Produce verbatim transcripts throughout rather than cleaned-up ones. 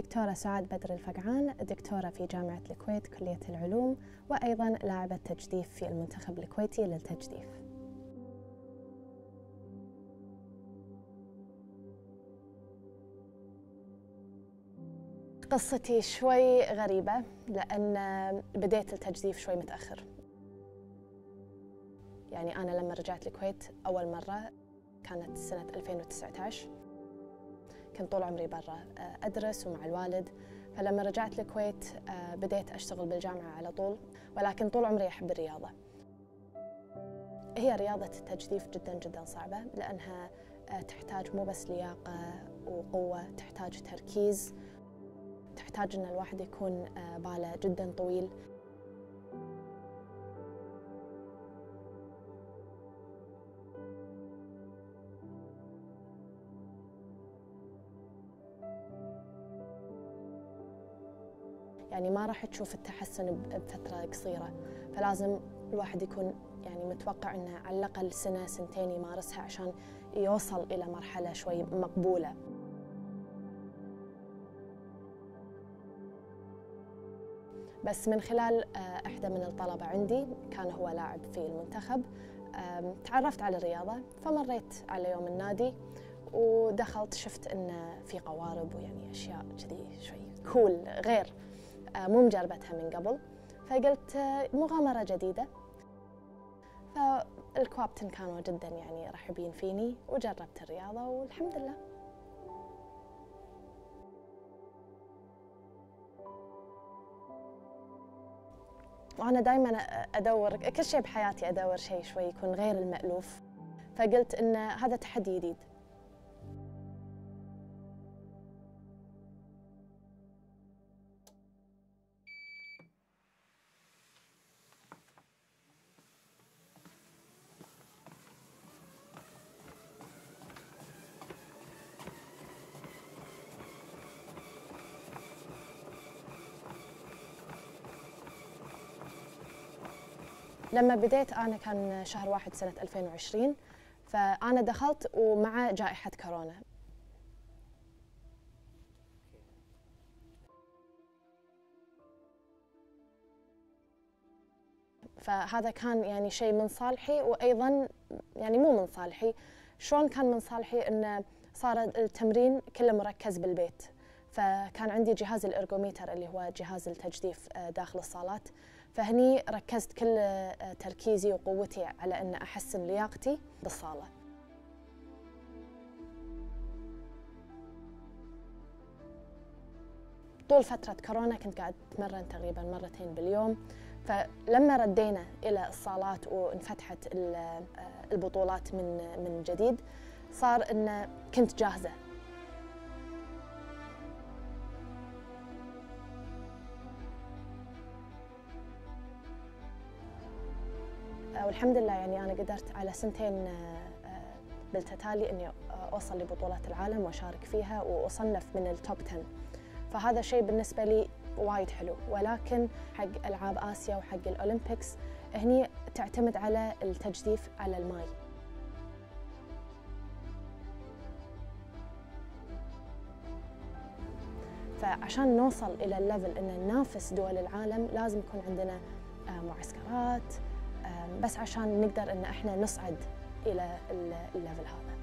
دكتورة سعاد بدر الفقعان، دكتورة في جامعة الكويت كلية العلوم، وأيضاً لاعبة تجديف في المنتخب الكويتي للتجديف. قصتي شوي غريبة لأن بديت التجديف شوي متأخر. يعني أنا لما رجعت الكويت أول مرة كانت سنة ألفين وتسعة عشر، كنت طول عمري برا أدرس ومع الوالد، فلما رجعت الكويت بديت أشتغل بالجامعة على طول، ولكن طول عمري أحب الرياضة. هي رياضة التجديف جدا جدا صعبة لأنها تحتاج مو بس لياقة وقوة، تحتاج تركيز، تحتاج أن الواحد يكون باله جدا طويل. يعني ما راح تشوف التحسن بفترة قصيرة، فلازم الواحد يكون يعني متوقع أنه على الأقل سنة سنتين يمارسها عشان يوصل إلى مرحلة شوي مقبولة. بس من خلال إحدى من الطلبة عندي، كان هو لاعب في المنتخب، تعرفت على الرياضة، فمريت على يوم النادي ودخلت، شفت أنه في قوارب ويعني أشياء كذي شوي كول غير مو مجربتها من قبل، فقلت مغامرة جديدة. فالكوابتن كانوا جدا يعني رحبين فيني وجربت الرياضة والحمد لله. وأنا دائما أدور كل شيء بحياتي، أدور شيء شوي يكون غير المألوف، فقلت إن هذا تحدي جديد. لما بديت أنا كان شهر واحد سنة ألفين وعشرين، فأنا دخلت ومع جائحة كورونا. فهذا كان يعني شيء من صالحي، وأيضاً يعني مو من صالحي. شلون كان من صالحي؟ إنه صار التمرين كله مركز بالبيت، فكان عندي جهاز الأرجوميتر اللي هو جهاز التجديف داخل الصالات، فهني ركزت كل تركيزي وقوتي على أن أحسن لياقتي بالصالة. طول فترة كورونا كنت قاعد أتمرن تقريباً مرتين باليوم، فلما ردينا إلى الصالات وانفتحت البطولات من من جديد، صار أن كنت جاهزة. والحمد لله يعني أنا قدرت على سنتين بالتتالي إني أوصل لبطولات العالم وأشارك فيها وأصنف من التوب عشرة، فهذا شيء بالنسبة لي وايد حلو. ولكن حق ألعاب آسيا وحق الأولمبيكس هني تعتمد على التجديف على الماي. فعشان نوصل إلى الليفل إن ننافس دول العالم لازم يكون عندنا معسكرات، بس عشان نقدر ان احنا نصعد الى الليفل هذا.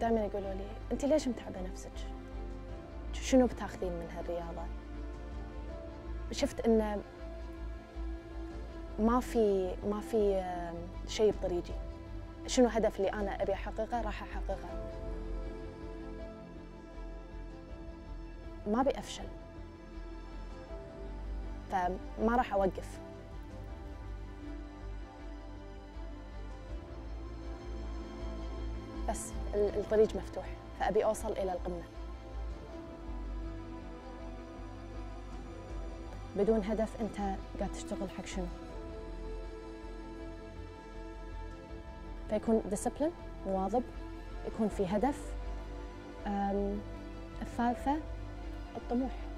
دائما يقولوا لي انت ليش متعبه نفسك؟ شنو بتاخذين من هالرياضة؟ شفت إنه ما في ما في شيء بطريقي. شنو هدف اللي أنا أبي أحققه راح أحققه. ما أبي أفشل، فما راح أوقف. بس الطريق مفتوح، فأبي أوصل إلى القمة. بدون هدف أنت قاعد تشتغل حق شنو؟ فيكون ديسبلين مواظب، يكون في هدف. الثالثة الطموح.